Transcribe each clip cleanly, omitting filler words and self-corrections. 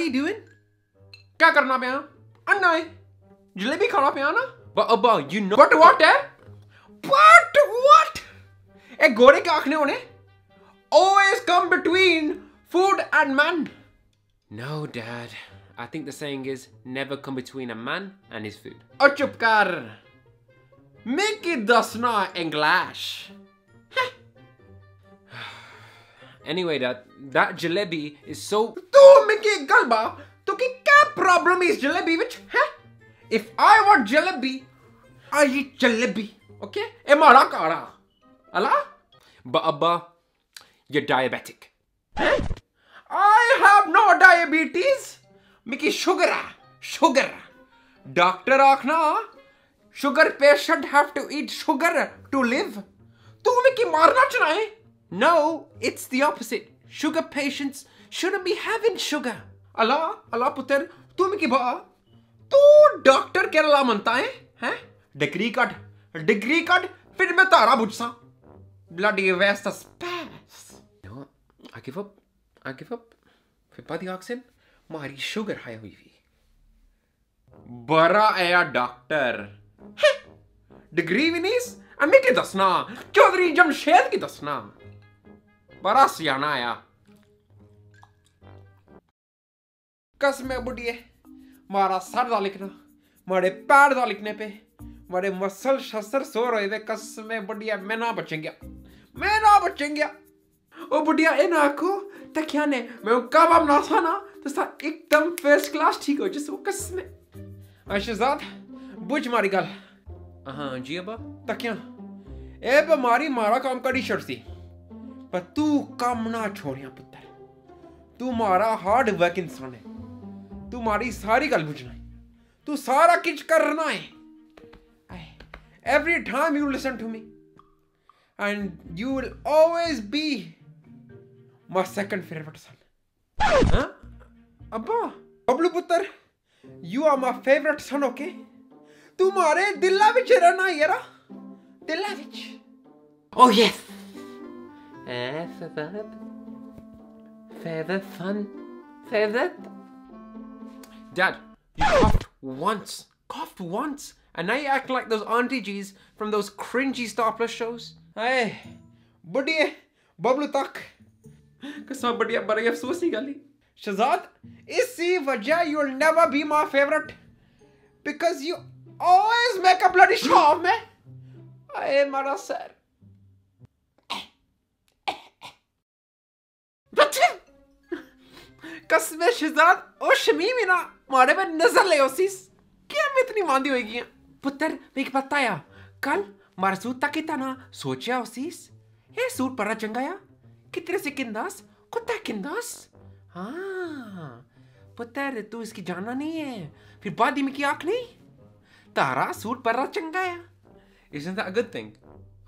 are you doing? क्या करना पे यहाँ? अन्ना है, जलेबी खाना पे आना? But about you know. But what है? But what? एक गोरे के आँखने होने? Always come between food and man. No, Dad. I think the saying is never come between a man and his food. और चुप कर. Make it dasna English. Anyway, that jalebi is so. Tu Mickey Galba, tu ki kya problem is jalebi which? Huh? If I want jalebi, I eat jalebi. Okay? Emara kara. Allah? But Abba, you're diabetic. Huh? I have no diabetes. Mickey sugar. Doctor akhna, sugar patient have to eat sugar to live. Tu Mickey marna chahiye. No, it's the opposite. Sugar patients shouldn't be having sugar. Allah putter, tu miki ba, tu doctor ke Allah manta hai, huh? Degree cut, fir main tara bujhsa. Bloody waste of space. No, I give up. Fir badi oxen, mari sugar high hui vi. Bara aya doctor. Huh? Degree vinis, and miki dasna, Chaudhary Jamshed ki dasna. बड़ा सियाना आया कस में बुढ़िए मारा sir दा लिखना मारे पैर दा लिखने पे मारे मसल शस्त्र सो रहे थे कस में बुढ़िया मैं ना बचेंगे ओ बुढ़िया इन आंखों तकिया ने मैं कब हम ना था ना तो सा एकदम फर्स्ट क्लास ठीक हो जिस वो कस में आशिजाद बुझ मारी गल हाँ जी अब तकिया ए पे मारा काम करी शर्सी पर तू काम ना छोड़िया पुत्र तू मारा हार्ड वर्क इंसान है तू मारी सारी गल बुझना है तू सारा किच करना है every time you listen to me and you will always be my second favourite son हां अब्बा बबलू पुत्र you are my favourite son okay तू मारे दिला विच रहना यारा दिला विच oh yes Feather fun. Dad, you coughed once, and now you act like those auntie G's from those cringy Star Plus shows. Hey, buddy, bablu tak. Kisma buddy, bari afsosi gali. Shahzad, isi wajah you will never be my favorite because you always make a bloody show of me. Hey, mara sir. कसम शहजाद और शमीम ना मारे में नजर ले Oasis क्या मैं इतनी मांदी होगी पुत्र मैं बताया कल मारसूद तक इतना सोचा ओसिस ये सूट परा चंगाया कितने से किंदास कुत्ता किंदास हाँ पुत्र तू इसकी जाना नहीं है फिर बाद में की आँख नहीं तारा सूट परा चंगाया Isn't that a good thing?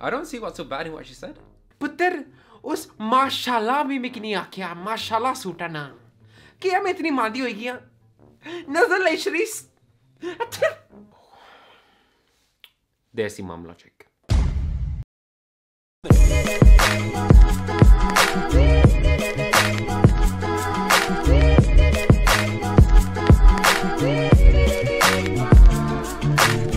I don't see what's so bad in what she said. पुत्र उस माशाल्लाह में कितनी आँखें माशाल्लाह सूटा ना क्या मैं इतनी मांदी होगी नजर ले शरीस देसी मामला चेक